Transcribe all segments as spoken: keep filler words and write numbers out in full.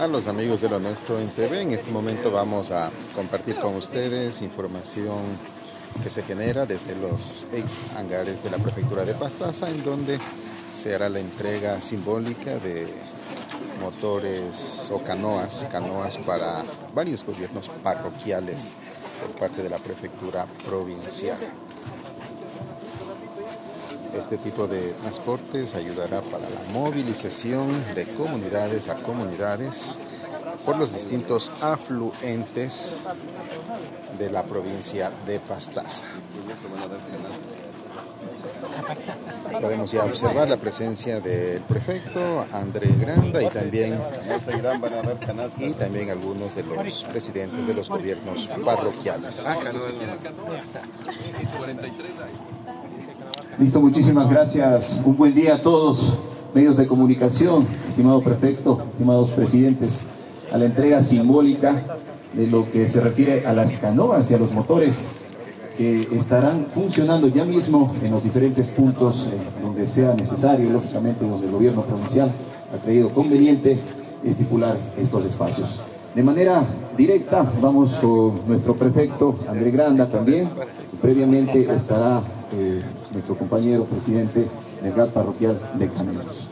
A los amigos de Lo Nuestro en T V, en este momento vamos a compartir con ustedes información que se genera desde los ex hangares de la prefectura de Pastaza, en donde se hará la entrega simbólica de motores o canoas, canoas para varios gobiernos parroquiales por parte de la prefectura provincial. Este tipo de transportes ayudará para la movilización de comunidades a comunidades por los distintos afluentes de la provincia de Pastaza. Podemos ya observar la presencia del prefecto Andrés Granda y también, y también algunos de los presidentes de los gobiernos parroquiales. Listo, muchísimas gracias. Un buen día a todos, medios de comunicación, estimado prefecto, estimados presidentes, a la entrega simbólica de lo que se refiere a las canoas y a los motores que estarán funcionando ya mismo en los diferentes puntos donde sea necesario, lógicamente donde el gobierno provincial ha creído conveniente estipular estos espacios. De manera directa, vamos con nuestro prefecto, Andrés Granda también, previamente estará... Eh, nuestro compañero presidente del G A T parroquial de Canelos.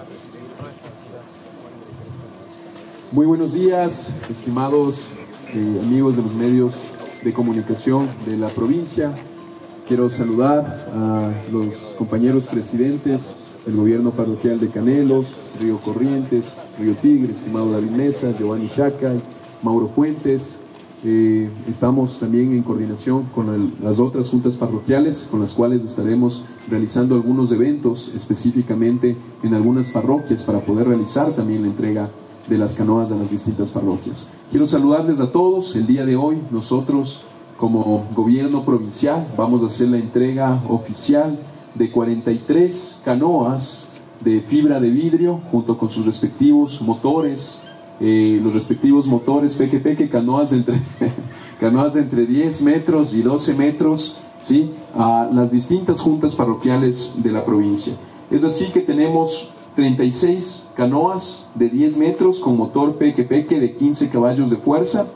Muy buenos días, estimados eh, amigos de los medios de comunicación de la provincia. Quiero saludar a los compañeros presidentes del gobierno parroquial de Canelos, Río Corrientes, Río Tigre, estimado David Mesa, Giovanni Chacay, Mauro Fuentes. Eh, estamos también en coordinación con el, las otras juntas parroquiales, con las cuales estaremos realizando algunos eventos específicamente en algunas parroquias para poder realizar también la entrega de las canoas a las distintas parroquias. Quiero saludarles a todos. El día de hoy nosotros como gobierno provincial vamos a hacer la entrega oficial de cuarenta y tres canoas de fibra de vidrio junto con sus respectivos motores. Eh, los respectivos motores, peque peque, canoas entre, canoas entre diez metros y doce metros, ¿sí? A las distintas juntas parroquiales de la provincia. Es así que tenemos treinta y seis canoas de diez metros con motor peque peque de quince caballos de fuerza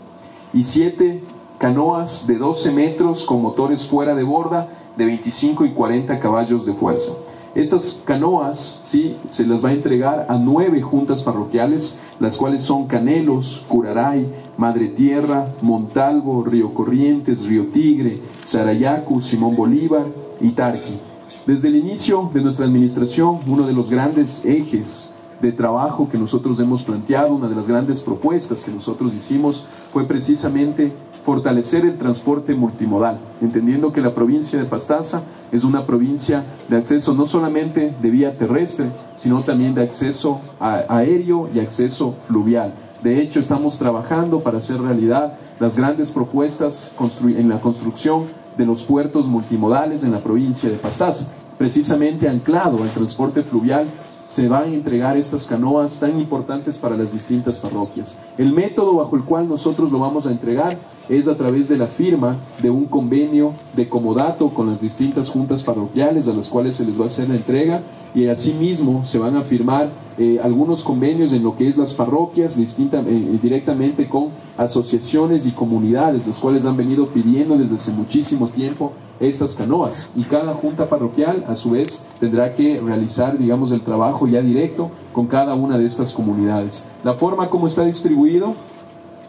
y siete canoas de doce metros con motores fuera de borda de veinticinco y cuarenta caballos de fuerza. Estas canoas, ¿sí?, se las va a entregar a nueve juntas parroquiales, las cuales son Canelos, Curaray, Madre Tierra, Montalvo, Río Corrientes, Río Tigre, Sarayacu, Simón Bolívar y Tarqui. Desde el inicio de nuestra administración, uno de los grandes ejes de trabajo que nosotros hemos planteado, una de las grandes propuestas que nosotros hicimos, fue precisamente fortalecer el transporte multimodal, entendiendo que la provincia de Pastaza es una provincia de acceso no solamente de vía terrestre, sino también de acceso aéreo y acceso fluvial. De hecho, estamos trabajando para hacer realidad las grandes propuestas en la construcción de los puertos multimodales en la provincia de Pastaza. Precisamente anclado al transporte fluvial, se van a entregar estas canoas tan importantes para las distintas parroquias. El método bajo el cual nosotros lo vamos a entregar es a través de la firma de un convenio de comodato con las distintas juntas parroquiales a las cuales se les va a hacer la entrega, y asimismo se van a firmar eh, algunos convenios en lo que es las parroquias distinta, eh, directamente con asociaciones y comunidades, las cuales han venido pidiendo desde hace muchísimo tiempo estas canoas, y cada junta parroquial a su vez tendrá que realizar, digamos, el trabajo ya directo con cada una de estas comunidades. La forma como está distribuido: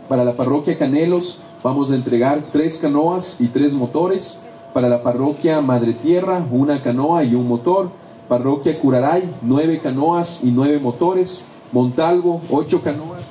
para la parroquia Canelos vamos a entregar tres canoas y tres motores, para la parroquia Madre Tierra una canoa y un motor, parroquia Curaray nueve canoas y nueve motores, Montalvo ocho canoas,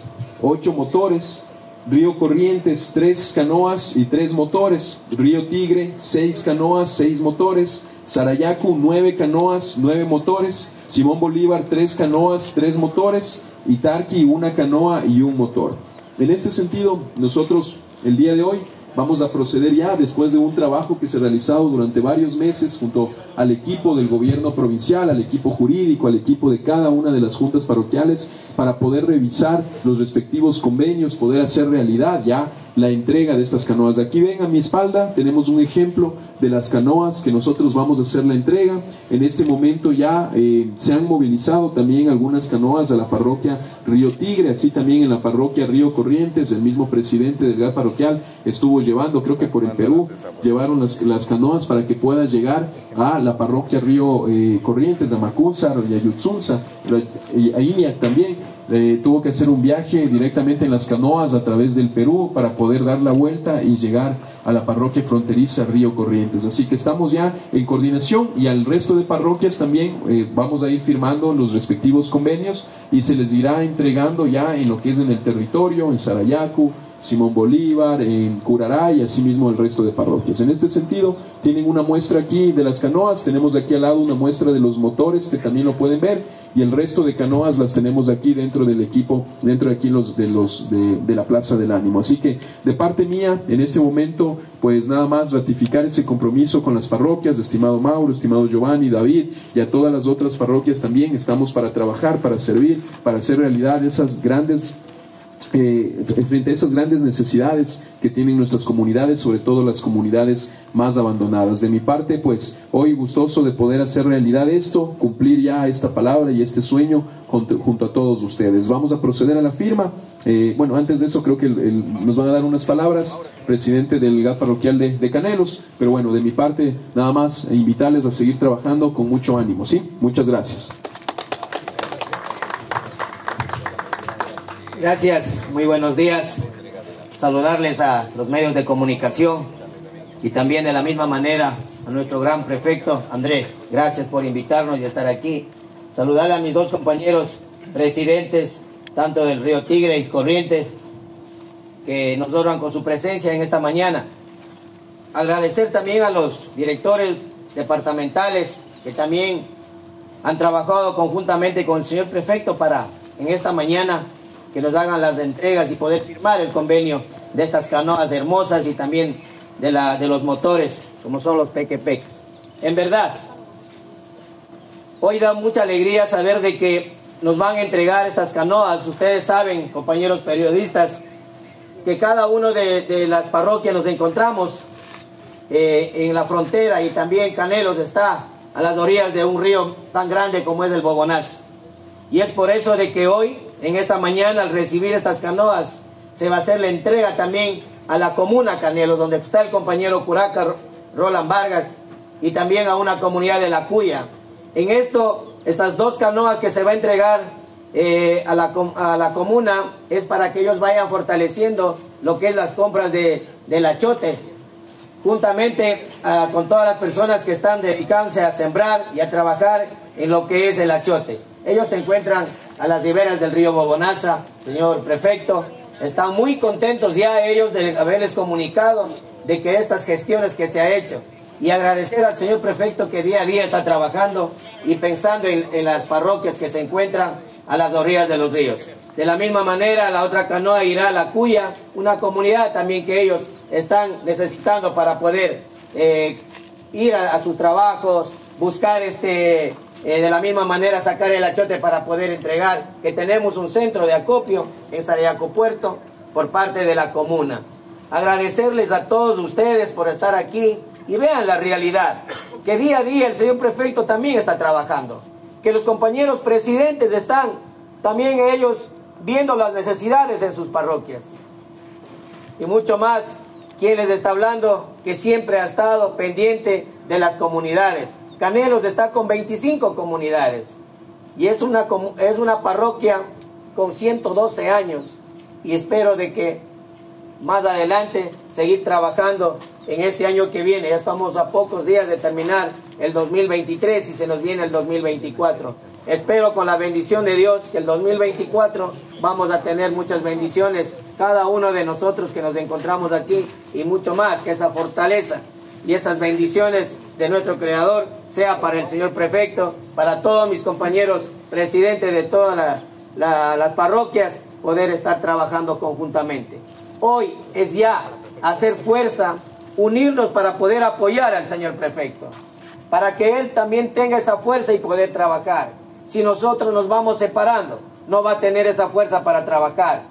ocho motores, Río Corrientes tres canoas y tres motores, Río Tigre seis canoas, seis motores, Sarayacu nueve canoas, nueve motores, Simón Bolívar tres canoas, tres motores, y Tarqui una canoa y un motor. En este sentido, nosotros el día de hoy vamos a proceder ya, después de un trabajo que se ha realizado durante varios meses junto al equipo del gobierno provincial, al equipo jurídico, al equipo de cada una de las juntas parroquiales para poder revisar los respectivos convenios, poder hacer realidad ya la entrega de estas canoas. De aquí ven a mi espalda, tenemos un ejemplo de las canoas que nosotros vamos a hacer la entrega. En este momento ya eh, se han movilizado también algunas canoas a la parroquia Río Tigre, así también en la parroquia Río Corrientes. El mismo presidente del GAD parroquial estuvo llevando, creo que por el Perú, llevaron las, las canoas para que puedan llegar a la parroquia Río eh, Corrientes, a Macúzar y a Yutzunza, a Iñac también. Eh, tuvo que hacer un viaje directamente en las canoas a través del Perú para poder dar la vuelta y llegar a la parroquia fronteriza Río Corrientes. Así que estamos ya en coordinación, y al resto de parroquias también eh, vamos a ir firmando los respectivos convenios y se les irá entregando ya en lo que es en el territorio, en Sarayacu, Simón Bolívar, en Curaray, y asimismo el resto de parroquias. En este sentido, tienen una muestra aquí de las canoas, tenemos aquí al lado una muestra de los motores que también lo pueden ver, y el resto de canoas las tenemos aquí dentro del equipo, dentro de aquí los, de, los, de, de la Plaza del Ánimo. Así que, de parte mía, en este momento, pues nada más ratificar ese compromiso con las parroquias, estimado Mauro, estimado Giovanni, David, y a todas las otras parroquias también. Estamos para trabajar, para servir, para hacer realidad esas grandes Eh, frente a esas grandes necesidades que tienen nuestras comunidades, sobre todo las comunidades más abandonadas. De mi parte, pues hoy gustoso de poder hacer realidad esto, cumplir ya esta palabra y este sueño junto, junto a todos ustedes. Vamos a proceder a la firma. Eh, bueno, antes de eso creo que el, el, nos van a dar unas palabras, presidente del GAD parroquial de, de Canelos, pero bueno, de mi parte nada más invitarles a seguir trabajando con mucho ánimo, ¿sí? Muchas gracias. Gracias, muy buenos días. Saludarles a los medios de comunicación y también de la misma manera a nuestro gran prefecto, Andrés. Gracias por invitarnos y estar aquí. Saludar a mis dos compañeros presidentes, tanto del Río Tigre y Corrientes, que nos honran con su presencia en esta mañana. Agradecer también a los directores departamentales que también han trabajado conjuntamente con el señor prefecto para en esta mañana que nos hagan las entregas y poder firmar el convenio de estas canoas hermosas y también de, la, de los motores, como son los pequepeques. En verdad, hoy da mucha alegría saber de que nos van a entregar estas canoas. Ustedes saben, compañeros periodistas, que cada uno de, de las parroquias nos encontramos eh, en la frontera, y también Canelos está a las orillas de un río tan grande como es el Bobonaza. Y es por eso de que hoy, en esta mañana, al recibir estas canoas, se va a hacer la entrega también a la comuna Canelos, donde está el compañero Curaca, Roland Vargas, y también a una comunidad de La Cuya. En esto, estas dos canoas que se va a entregar eh, a, la, a la comuna es para que ellos vayan fortaleciendo lo que es las compras de, del achote, juntamente ah, con todas las personas que están dedicándose a sembrar y a trabajar en lo que es el achote. Ellos se encuentran a las riberas del río Bobonaza, señor prefecto. Están muy contentos ya ellos de haberles comunicado de que estas gestiones que se ha hecho, y agradecer al señor prefecto que día a día está trabajando y pensando en, en las parroquias que se encuentran a las orillas de los ríos. De la misma manera, la otra canoa irá a La Cuya, una comunidad también que ellos están necesitando para poder eh, ir a, a sus trabajos, buscar este... Eh, de la misma manera sacar el achote para poder entregar, que tenemos un centro de acopio en Sarayacupuerto por parte de la comuna. Agradecerles a todos ustedes por estar aquí, y vean la realidad, que día a día el señor prefecto también está trabajando, que los compañeros presidentes están también ellos viendo las necesidades en sus parroquias. Y mucho más, quien les está hablando, que siempre ha estado pendiente de las comunidades. Canelos está con veinticinco comunidades, y es una, es una parroquia con ciento doce años, y espero de que más adelante seguir trabajando en este año que viene. Ya estamos a pocos días de terminar el dos mil veintitrés y se nos viene el dos mil veinticuatro. Espero con la bendición de Dios que el dos mil veinticuatro vamos a tener muchas bendiciones, cada uno de nosotros que nos encontramos aquí, y mucho más, que esa fortaleza y esas bendiciones de nuestro Creador sea para el señor prefecto, para todos mis compañeros presidentes de todas la, la, las parroquias, poder estar trabajando conjuntamente. Hoy es ya hacer fuerza, unirnos para poder apoyar al señor prefecto. para que él también tenga esa fuerza y poder trabajar. Si nosotros nos vamos separando, no va a tener esa fuerza para trabajar.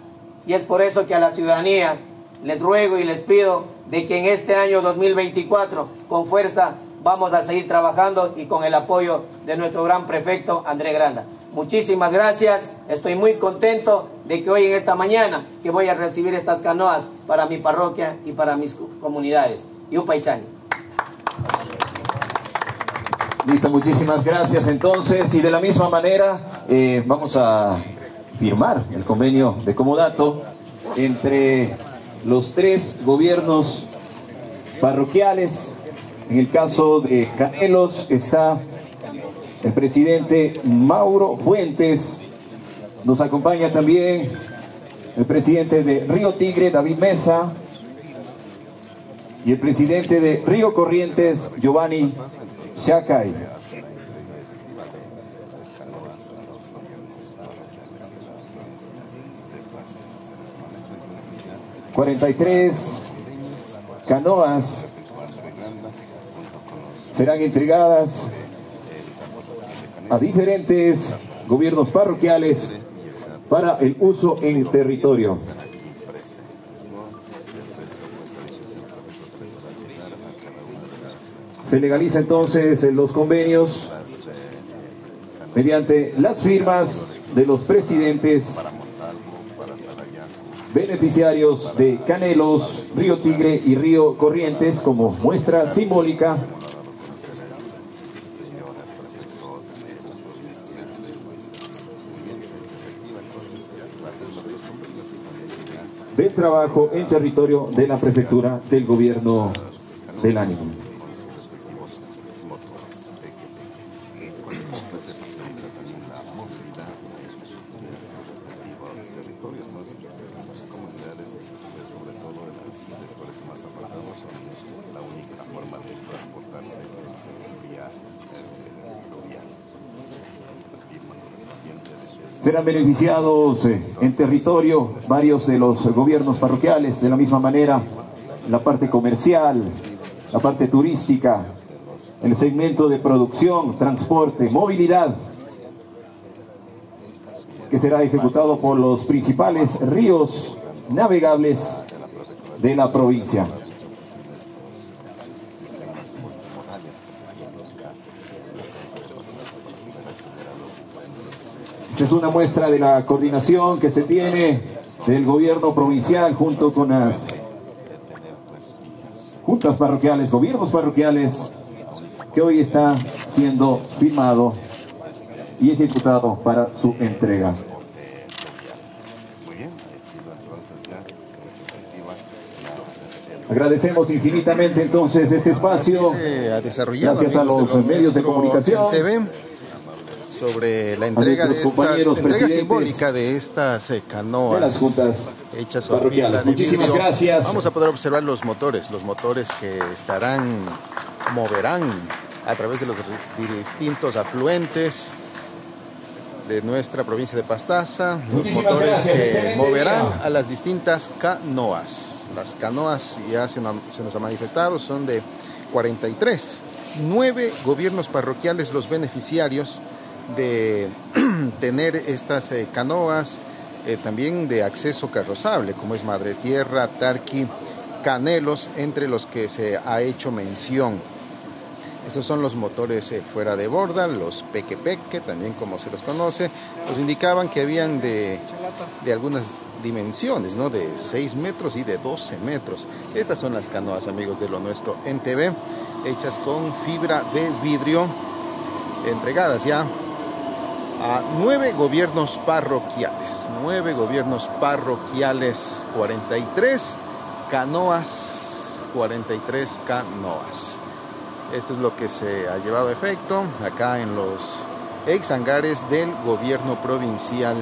Y es por eso que a la ciudadanía les ruego y les pido de que en este año dos mil veinticuatro, con fuerza, vamos a seguir trabajando y con el apoyo de nuestro gran prefecto Andrés Granda. Muchísimas gracias, estoy muy contento de que hoy en esta mañana que voy a recibir estas canoas para mi parroquia y para mis comunidades. Yupaychani. Listo, muchísimas gracias entonces, y de la misma manera eh, vamos a firmar el convenio de comodato entre los tres gobiernos parroquiales. En el caso de Canelos está el presidente Mauro Fuentes, nos acompaña también el presidente de Río Tigre, David Mesa, y el presidente de Río Corrientes, Giovanni Chacay. cuarenta y tres canoas serán entregadas a diferentes gobiernos parroquiales para el uso en territorio. Se legaliza entonces los convenios mediante las firmas de los presidentes beneficiarios de Canelos, Río Tigre y Río Corrientes como muestra simbólica del trabajo en territorio de la prefectura del gobierno del año. Serán beneficiados en territorio varios de los gobiernos parroquiales, de la misma manera la parte comercial, la parte turística, el segmento de producción, transporte, movilidad, que será ejecutado por los principales ríos navegables de la provincia. Es una muestra de la coordinación que se tiene del gobierno provincial junto con las juntas parroquiales, gobiernos parroquiales, que hoy está siendo firmado y ejecutado para su entrega. Agradecemos infinitamente entonces este espacio, gracias a los medios de comunicación, sobre la entrega, de esta, entrega simbólica de estas eh, canoas de las juntas hechas parroquiales. Muchísimas gracias. Vamos a poder observar los motores, los motores que estarán, moverán a través de los distintos afluentes de nuestra provincia de Pastaza, los Muchísimas motores gracias. que Excelente moverán día. a las distintas canoas. Las canoas, ya se nos ha manifestado, son de cuarenta y tres. Nueve gobiernos parroquiales los beneficiarios de tener estas eh, canoas, eh, también de acceso carrozable, como es Madre Tierra, Tarqui, Canelos, entre los que se ha hecho mención. Estos son los motores eh, fuera de borda, los pequepeque, también como se los conoce. Nos indicaban que habían de, de algunas dimensiones, ¿no? De seis metros y de doce metros. Estas son las canoas, amigos de Lo Nuestro en T V, hechas con fibra de vidrio, entregadas ya a nueve gobiernos parroquiales, nueve gobiernos parroquiales, cuarenta y tres canoas, cuarenta y tres canoas. Esto es lo que se ha llevado a efecto acá en los ex hangares del gobierno provincial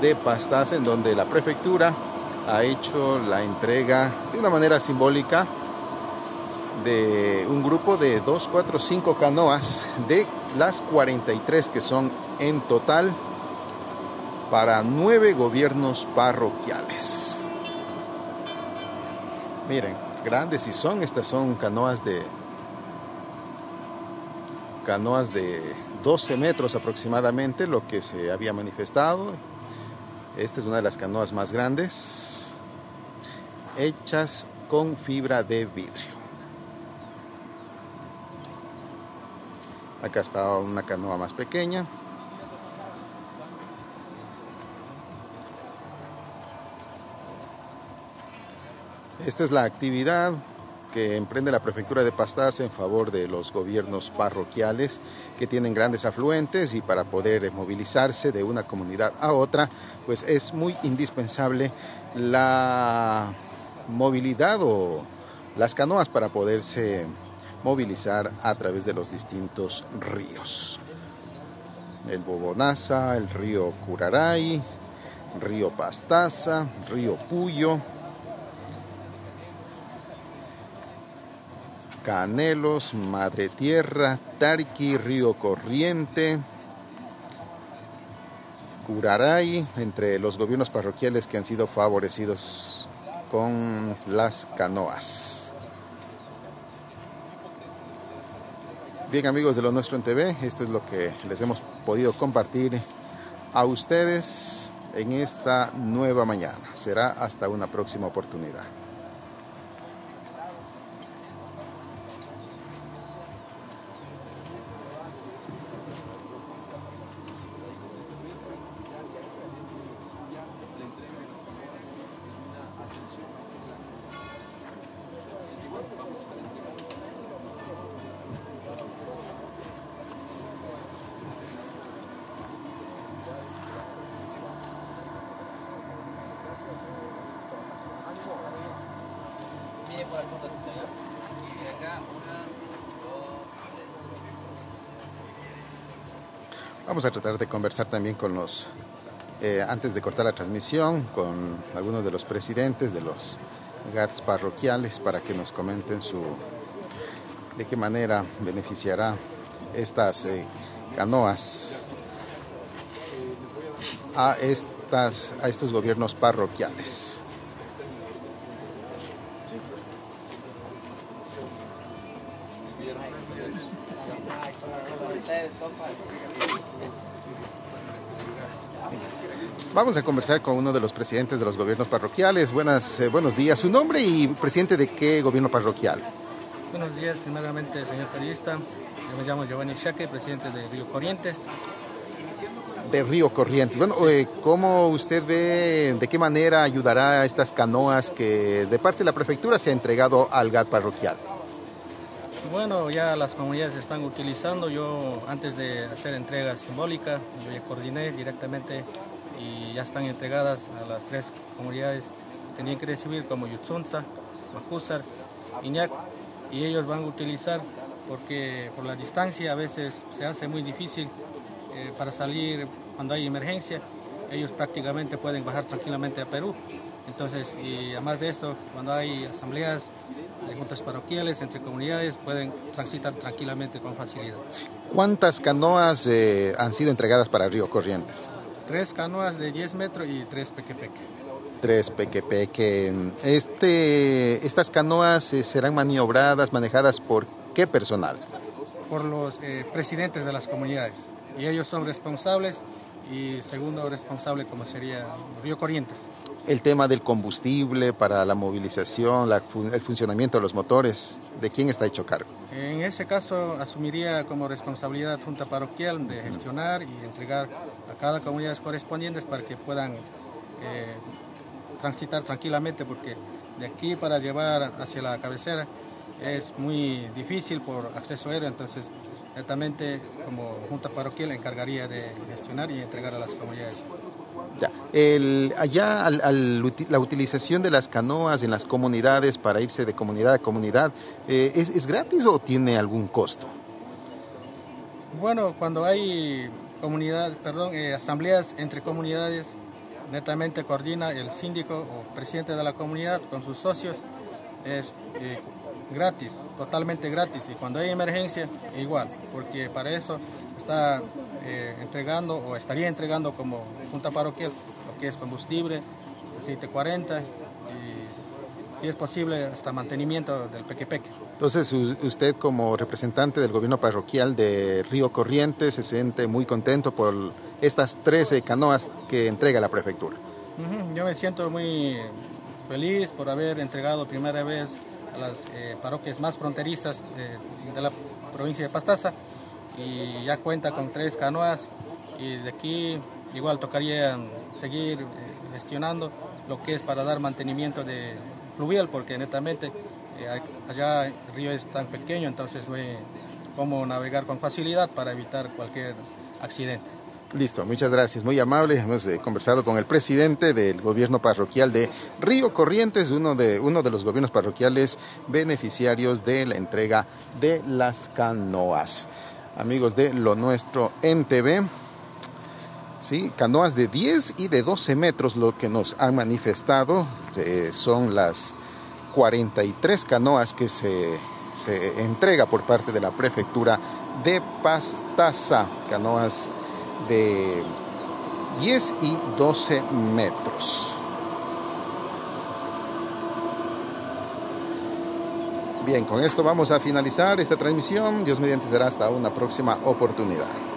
de Pastaza, en donde la prefectura ha hecho la entrega de una manera simbólica de un grupo de dos, cuatro, cinco canoas de las cuarenta y tres que son en total para nueve gobiernos parroquiales. Miren, grandes y son, estas son canoas de canoas de doce metros aproximadamente, lo que se había manifestado. Esta es una de las canoas más grandes, hechas con fibra de vidrio. Acá está una canoa más pequeña. Esta es la actividad que emprende la prefectura de Pastaza en favor de los gobiernos parroquiales que tienen grandes afluentes, y para poder movilizarse de una comunidad a otra, pues es muy indispensable la movilidad o las canoas para poderse movilizar a través de los distintos ríos. El Bobonaza, el río Curaray, río Pastaza, río Puyo, Canelos, Madre Tierra, Tarqui, Río Corriente, Curaray, entre los gobiernos parroquiales que han sido favorecidos con las canoas. Bien, amigos de Lo Nuestro en T V, esto es lo que les hemos podido compartir a ustedes en esta nueva mañana. Será hasta una próxima oportunidad. Vamos a tratar de conversar también con los, eh, antes de cortar la transmisión, con algunos de los presidentes de los G A Ts parroquiales para que nos comenten su de qué manera beneficiará estas eh, canoas a, estas, a estos gobiernos parroquiales. Vamos a conversar con uno de los presidentes de los gobiernos parroquiales. Buenas, eh, buenos días. ¿Su nombre y presidente de qué gobierno parroquial? Buenos días, primeramente, señor periodista. Yo me llamo Giovanni Shake, presidente de Río Corrientes. De Río Corrientes. Bueno, eh, ¿cómo usted ve, de qué manera ayudará a estas canoas que de parte de la prefectura se ha entregado al G A T parroquial? Bueno, ya las comunidades están utilizando. Yo, antes de hacer entrega simbólica, yo ya coordiné directamente y ya están entregadas a las tres comunidades que tenían que recibir, como Yutzunza, Macúzar, Iñac, y ellos van a utilizar porque por la distancia a veces se hace muy difícil eh, para salir cuando hay emergencia. Ellos prácticamente pueden bajar tranquilamente a Perú. Entonces, y además de esto, cuando hay asambleas de juntas parroquiales entre comunidades, pueden transitar tranquilamente con facilidad. ¿Cuántas canoas eh, han sido entregadas para Río Corrientes? Tres canoas de diez metros y tres pequepeque. Tres pequepeque. Este, ¿Estas canoas serán maniobradas, manejadas por qué personal? Por los eh, presidentes de las comunidades. Y ellos son responsables, y segundo responsable como sería Río Corrientes. El tema del combustible para la movilización, la, el funcionamiento de los motores, ¿de quién está hecho cargo? En ese caso asumiría como responsabilidad junta parroquial de gestionar y entregar a cada comunidad correspondientes para que puedan eh, transitar tranquilamente, porque de aquí para llevar hacia la cabecera es muy difícil por acceso aéreo, entonces directamente como junta parroquial encargaría de gestionar y entregar a las comunidades. Ya. El, allá al, al, la utilización de las canoas en las comunidades para irse de comunidad a comunidad, eh, ¿es, ¿es gratis o tiene algún costo? Bueno, cuando hay comunidad, perdón, eh, asambleas entre comunidades, netamente coordina el síndico o presidente de la comunidad con sus socios, es eh, gratis, totalmente gratis, y cuando hay emergencia, igual, porque para eso está eh, entregando o estaría entregando como junta parroquial lo que es combustible, aceite cuarenta y si es posible, hasta mantenimiento del pequepeque. Entonces, usted como representante del gobierno parroquial de Río Corrientes se siente muy contento por estas trece canoas que entrega la prefectura. Uh-huh. Yo me siento muy feliz por haber entregado primera vez a las eh, parroquias más fronterizas eh, de la provincia de Pastaza, y ya cuenta con tres canoas, y de aquí igual tocaría seguir eh, gestionando lo que es para dar mantenimiento de fluvial, porque netamente eh, allá el río es tan pequeño, entonces no hay cómo navegar con facilidad para evitar cualquier accidente. Listo, muchas gracias, muy amable. Hemos eh, conversado con el presidente del gobierno parroquial de Río Corrientes, uno de, uno de los gobiernos parroquiales beneficiarios de la entrega de las canoas. Amigos de Lo Nuestro en T V, sí, canoas de diez y de doce metros, lo que nos han manifestado, eh, son las cuarenta y tres canoas que se, se entrega por parte de la prefectura de Pastaza, canoas de diez y doce metros. Bien, con esto vamos a finalizar esta transmisión. Dios mediante, será hasta una próxima oportunidad.